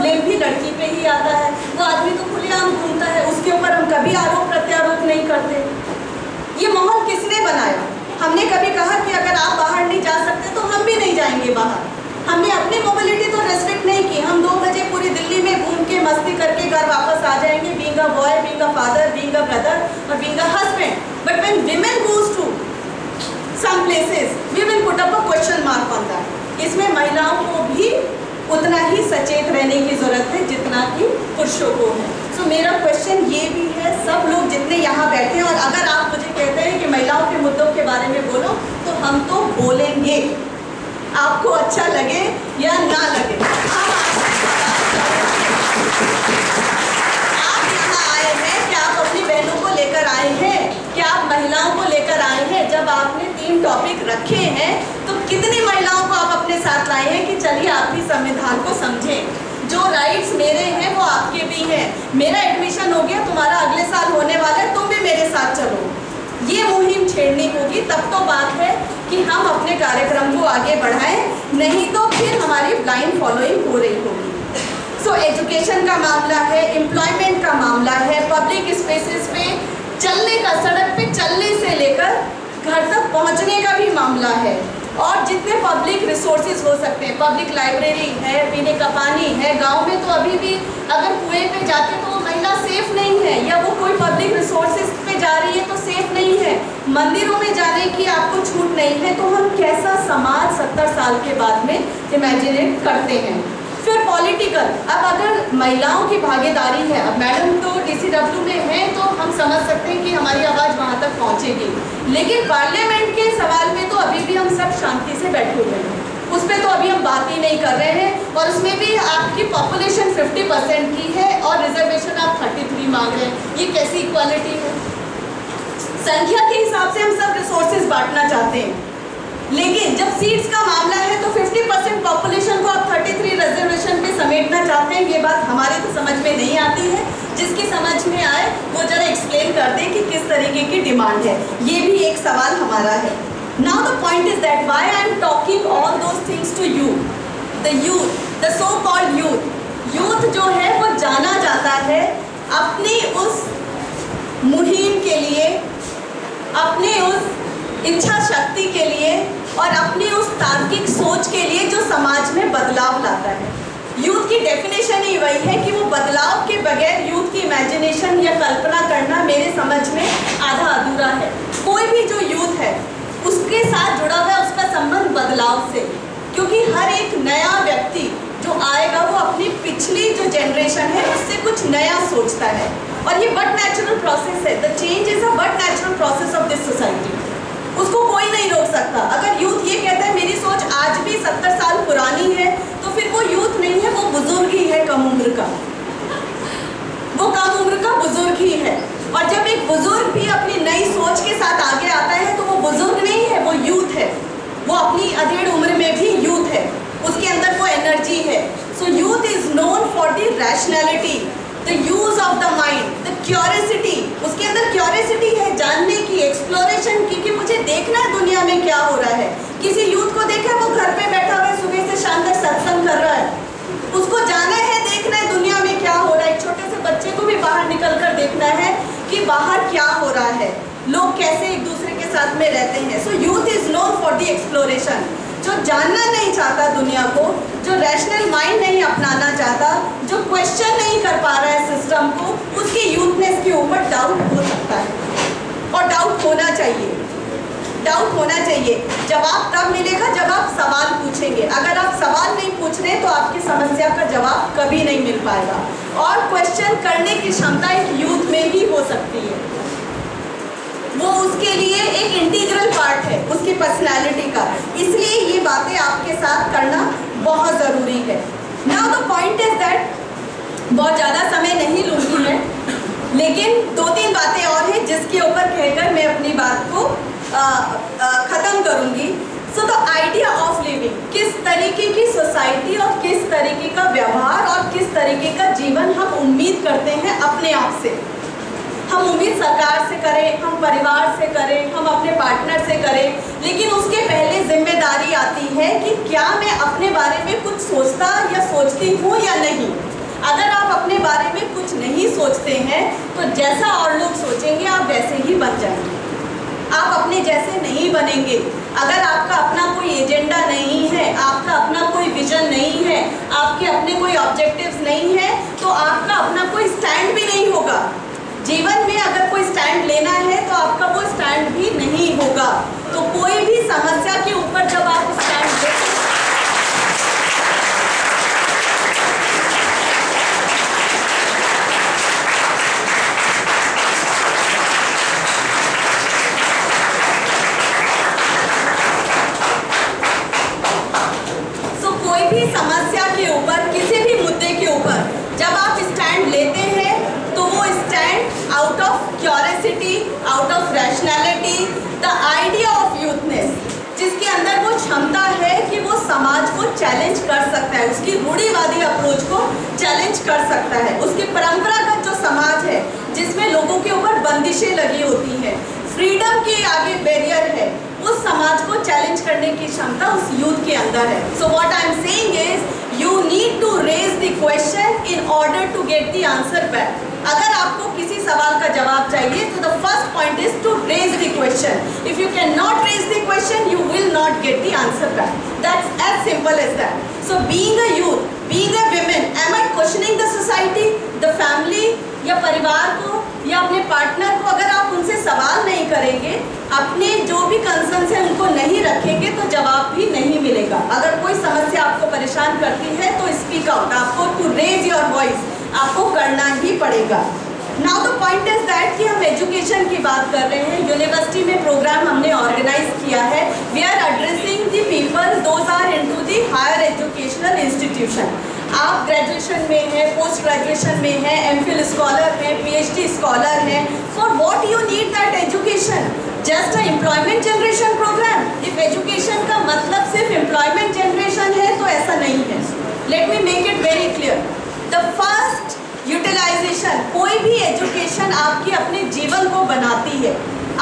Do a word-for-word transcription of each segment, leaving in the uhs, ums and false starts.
Blame भी लड़की पे ही आता है। वो आदमी तो खुलेआम घूमता है, उसके ऊपर हम कभी आरोप प्रत्यारोप नहीं करते। ये माहौल किसने बनाया? हमने कभी कहा कि अगर आप बाहर नहीं जा सकते तो हम भी नहीं जाएंगे बाहर? हमने अपनी मोबिलिटी तो रेस्ट्रिक्ट नहीं की। हम दो बजे पूरी दिल्ली में घूम के मस्ती करके घर वापस आ जाएंगे, being a boy, being a father, being a brother और being a husband. But when women goes to some places, we will put up a question mark on that. इसमें महिलाओं को भी उतना ही सचेत रहने की ज़रूरत है जितना कि पुरुषों को है। सो so, मेरा क्वेश्चन ये भी है, सब लोग जितने यहाँ बैठे हैं, और अगर आप मुझे कहते हैं कि महिलाओं के मुद्दों के बारे में बोलो तो हम तो बोलेंगे, आपको अच्छा लगे या ना लगे। आप यहाँ आए हैं कि आप अपनी बहनों को लेकर आए हैं, कि आप महिलाओं को लेकर आए हैं। जब आपने तीन टॉपिक रखे हैं तो कितनी महिलाओं को आप अपने साथ लाए हैं कि चलिए आप भी संविधान को समझें, जो राइट्स मेरे हैं वो आपके भी हैं। मेरा एडमिशन हो गया, तुम्हारा अगले साल होने वाला है, तुम भी मेरे साथ चलो। ये मुहिम छेड़नी होगी, तब तो बात है कि हम अपने कार्यक्रम को आगे बढ़ाएं, नहीं तो फिर हमारी ब्लाइंड फॉलोइंग हो रही होगी। सो एजुकेशन का मामला है, एम्प्लॉयमेंट का मामला है, पब्लिक स्पेसेस पे चलने का, सड़क पे चलने से लेकर घर तक पहुंचने का भी मामला है, और जितने पब्लिक रिसोर्सेज हो सकते हैं। पब्लिक लाइब्रेरी है, पीने का पानी है। गाँव में तो अभी भी अगर कुएँ पर जाते तो महिला सेफ नहीं है, या वो कोई पब्लिक रिसोर्सेज पे जा रही है तो सेफ नहीं है। मंदिरों में जाने की आपको छूट नहीं है। तो हम कैसा समाज सत्तर साल के बाद में इमेजिनेट करते हैं? फिर पॉलिटिकल, अब अगर महिलाओं की भागीदारी है, अब मैडम तो डी सी डब्ल्यू में हैं तो हम समझ सकते हैं कि हमारी आवाज़ वहाँ तक पहुँचेगी, लेकिन पार्लियामेंट के सवाल में तो अभी भी हम सब शांति से बैठे हुए हैं, उस पर तो अभी हम बात ही नहीं कर रहे हैं। और उसमें भी आपकी पॉपुलेशन फिफ्टी परसेंट की है और रिजर्वेशन आप तैंतीस मांग रहे हैं। ये कैसी इक्वालिटी है? संख्या के हिसाब से हम सब रिसोर्सेज बांटना चाहते हैं, लेकिन जब सीट्स का मामला है तो फिफ्टी परसेंट पॉपुलेशन को आप तैंतीस रिजर्वेशन पे समेटना चाहते हैं। ये बात हमारे तो समझ में नहीं आती है। जिसकी समझ में आए वो जरा एक्सप्लेन कर दें कि किस तरीके की डिमांड है। ये भी एक सवाल हमारा है। Now the point is that why I am talking all those things to you, the youth, the so-called youth, youth जो है वो जाना जाता है अपनी उस मुहिम के लिए, अपनी उस इच्छा शक्ति के लिए और अपनी उस तार्किक सोच के लिए जो समाज में बदलाव लाता है। यूथ की डेफिनेशन ही वही है कि वो बदलाव के बगैर यूथ की इमेजिनेशन या कल्पना करना मेरे समझ में आधा अधूरा है। कोई भी जो यूथ है उसके साथ जुड़ा हुआ है, उसका संबंध बदलाव से, क्योंकि हर एक नया व्यक्ति जो आएगा वो अपनी पिछली जो जनरेशन है उससे कुछ नया सोचता है, और ये बट नेचुरल प्रोसेस है। The change is a but natural process of this society. उसको कोई नहीं रोक सकता। अगर यूथ ये कहता है मेरी सोच आज भी सत्तर साल पुरानी है, तो फिर वो यूथ नहीं है, वो बुजुर्ग ही है, कम उम्र का। वो कम उम्र का बुजुर्ग ही है। और जब एक बुजुर्ग भी अपनी नई सोच के साथ आगे आता है तो वो बुजुर्ग नहीं है, वो यूथ है। वो अपनी अधेड़ उम्र में भी यूथ है, उसके अंदर वो एनर्जी है। So youth is known for the rationality, the use of the mind, the curiosity. उसके अंदर क्यूरियोसिटी है जानने की, एक्सप्लोरेशन की, कि मुझे देखना है दुनिया में क्या हो रहा है। किसी यूथ को देखा, वो घर पर बैठा हुआ है, सुबह से शाम तक सत्संग कर रहा है, उसको जाना है, देखना है दुनिया में क्या हो रहा है। छोटे से बच्चे को भी बाहर निकल कर देखना है कि बाहर क्या हो रहा है, लोग कैसे एक दूसरे के साथ में रहते हैं। So youth is known for the exploration. जो जानना नहीं चाहता दुनिया को, जो रैशनल माइंड नहीं अपनाना चाहता, जो क्वेश्चन नहीं कर पा रहा है सिस्टम को, उसकी यूथनेस के ऊपर डाउट हो सकता है, और डाउट होना चाहिए। डाउट होना चाहिए। जवाब तब मिलेगा जब आप सवाल पूछेंगे। अगर आप सवाल नहीं पूछ रहे तो आपकी समस्या का जवाब कभी नहीं मिल पाएगा। और क्वेश्चन करने की क्षमता एक यूथ में ही हो सकती है। वो उसके लिए एक इंटीग्रल पार्ट है उसकी पर्सनालिटी का। इसलिए ये बातें आपके साथ करना बहुत ज़रूरी है। Now the point is that, बहुत ज़्यादा समय नहीं लूँगी मैं, लेकिन दो तीन बातें और हैं जिसके ऊपर कहकर मैं अपनी बात को ख़त्म करूँगी। So the idea of living, किस तरीके की सोसाइटी और किस तरीके का व्यवहार और किस तरीके का जीवन हम उम्मीद करते हैं अपने आप से। हम उम्मीद सरकार से करें, हम परिवार से करें, हम अपने पार्टनर से करें, लेकिन उसके पहले जिम्मेदारी आती है कि क्या मैं अपने बारे में कुछ सोचता या सोचती हूँ या नहीं। सोचते हैं तो जैसा और लोग सोचेंगे आप वैसे ही बन जाएंगे, आप अपने जैसे नहीं बनेंगे। अगर आपका अपना कोई एजेंडा नहीं है, आपका अपना कोई विजन नहीं है, आपके अपने कोई ऑब्जेक्टिव्स नहीं है, तो आपका अपना कोई स्टैंड भी नहीं होगा। जीवन में अगर कोई स्टैंड लेना है तो आपका वो स्टैंड भी नहीं होगा। तो कोई भी समस्या के ऊपर जब आप स्टैंड लेते हैं, समाज को चैलेंज कर सकता है, उसकी रूढ़िवादी अप्रोच को चैलेंज कर सकता है, उसकी परंपरागत जो समाज है जिसमें लोगों के ऊपर बंदिशें लगी होती हैं, फ्रीडम के आगे बैरियर है, उस समाज को चैलेंज करने की क्षमता उस यूथ के अंदर है। So what I am saying is you need to raise the question in order to get the answer back. अगर आपको किसी सवाल का जवाब चाहिए तो the first point is to raise the question. If you can not raise the question you will not get the answer back. That's as simple as that. So being a youth, being a women, am I questioning the society, the family या परिवार को या अपने partner को? अगर आप उनसे सवाल नहीं करेंगे, अपने जो भी कंसर्न्स हैं उनको नहीं रखेंगे तो जवाब भी नहीं मिलेगा। अगर कोई समस्या आपको परेशान करती है तो स्पीक आउट, आपको टू रेज योर वॉइस, आपको करना ही पड़ेगा। Now the point is that कि हम एजुकेशन की बात कर रहे हैं। यूनिवर्सिटी में प्रोग्राम हमने ऑर्गेनाइज किया है। We are addressing the people those are into the higher educational institution. आप ग्रेजुएशन में हैं, पोस्ट ग्रेजुएशन में हैं, एमफिल स्कॉलर हैं, पीएचडी स्कॉलर हैं। For what you need that education? Just a employment generation programme? If education का मतलब सिर्फ एम्प्लॉयमेंट जनरेशन है तो ऐसा नहीं है। Let me make it very clear. The first utilisation, कोई भी एजुकेशन आपकी अपने जीवन को बनाती है।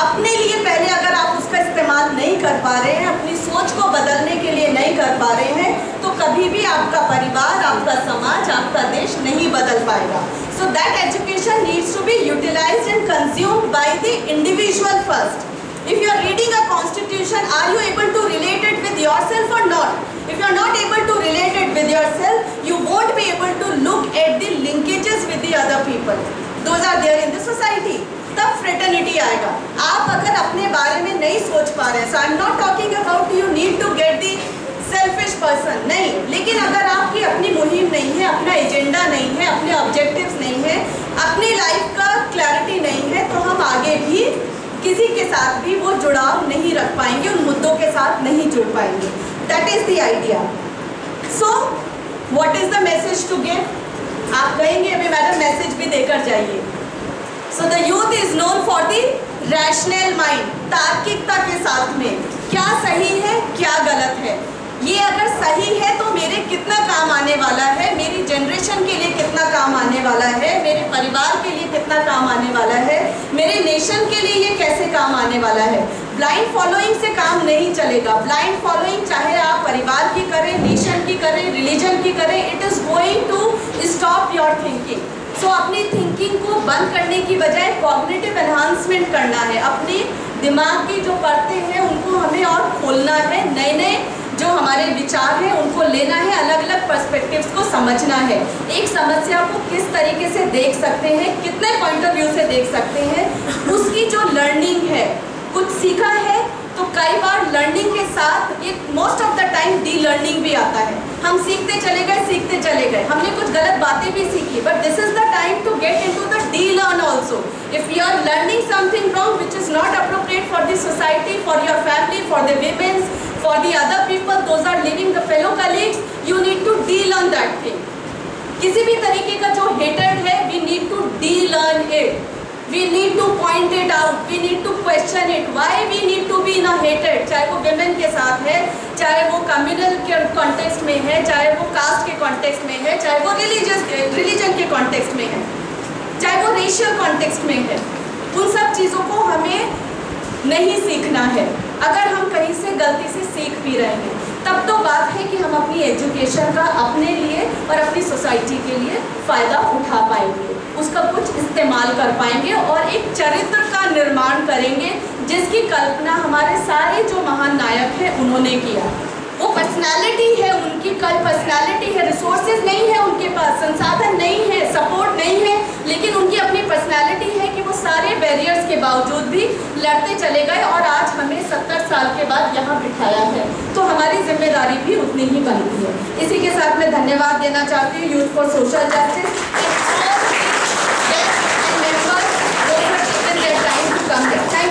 अपने लिए पहले अगर आप उसका इस्तेमाल नहीं कर पा रहे हैं, अपनी सोच को बदलने के लिए नहीं कर पा रहे हैं, तो कभी भी आपका परिवार, आपका समाज, आपका देश नहीं बदल पाएगा। So that education needs to be utilised and consumed by the individual first. If you are reading a constitution, are you able to relate it with yourself or not? If you are not able to relate it with yourself, you won't be able to look at the linkages with the other people. Those are there in the society. तब fraternity आएगा। आप अगर अपने बारे में नहीं सोच पा रहे हैं, so I am not talking about you need to get the selfish person, नहीं। लेकिन अगर आपकी अपनी मुहिम नहीं है, अपना एजेंडा नहीं है, अपने objectives नहीं है, अपनी life का clarity नहीं है, तो हम आगे भी किसी के साथ भी वो जुड़ाव नहीं रख पाएंगे, उन मुद्दों के साथ नहीं जुड़ पाएंगे। That is the idea. So what is the message to give? आप कहेंगे अभी मैडम मैसेज भी देकर जाइए। So the youth is known for the rational mind, तार्किकता के साथ में क्या सही है क्या गलत है, ये अगर सही है तो मेरे कितना काम आने वाला है, मेरी जनरेशन के लिए कितना काम आने वाला है, मेरे परिवार के लिए कितना काम आने वाला है, मेरे नेशन के लिए ये कैसे काम आने वाला है। ब्लाइंड फॉलोइंग से काम नहीं चलेगा। ब्लाइंड फॉलोइंग चाहे आप परिवार की करें, नेशन की करें, रिलीजन की करें, it is going to stop your thinking. सो अपनी थिंकिंग को बंद करने की बजाय कॉग्निटिव एनहांसमेंट करना है। अपने दिमाग की जो परतें हैं उनको हमें और खोलना है, नए नए जो हमारे विचार हैं उनको लेना है, अलग अलग पर्सपेक्टिव्स को समझना है। एक समस्या को किस तरीके से देख सकते हैं, कितने पॉइंट ऑफ व्यू से देख सकते हैं, उसकी जो लर्निंग है, कुछ सीखा है तो कई बार लर्निंग के साथ ये most of the time D learning भी आता है। हम सीखते चले गए सीखते चले गए हमने कुछ गलत बातें भी सीखी, but this is the time to get in to the D learn also. If you are learning something wrong which is not appropriate for this society, for your family, for the womens, for the other people, those are living, the fellow colleagues, you need to de-learn that thing. किसी भी तरीके का जो hatred है, we need to de-learn it. We need to point it out. We need to question it. Why we need to be in a hatred? चाहे वो women के साथ है, चाहे वो communal के context में है, चाहे वो caste के context में है, चाहे वो religious religion के context में है, चाहे वो racial context में है, उन सब चीज़ों को हमें नहीं सीखना है। अगर हम कहीं से गलती से सीख भी रहे हैं तब तो बात है कि हम अपनी एजुकेशन का अपने लिए और अपनी सोसाइटी के लिए फ़ायदा उठा पाएंगे, उसका कुछ इस्तेमाल कर पाएंगे और एक चरित्र का निर्माण करेंगे जिसकी कल्पना हमारे सारे जो महान नायक हैं उन्होंने किया। वो पर्सनालिटी है उनकी, कल पर्सनालिटी है, रिसोर्सेज नहीं है उनके पास, संसाधन नहीं है, सपोर्ट नहीं है, लेकिन उनकी अपनी पर्सनालिटी है कि वो सारे बैरियर्स के बावजूद भी लड़ते चले गए और आज हमें सत्तर साल के बाद यहाँ बिठाया है, तो हमारी जिम्मेदारी भी उतनी ही बनती है। इसी के साथ मैं धन्यवाद देना चाहती हूँ youth for social justice time.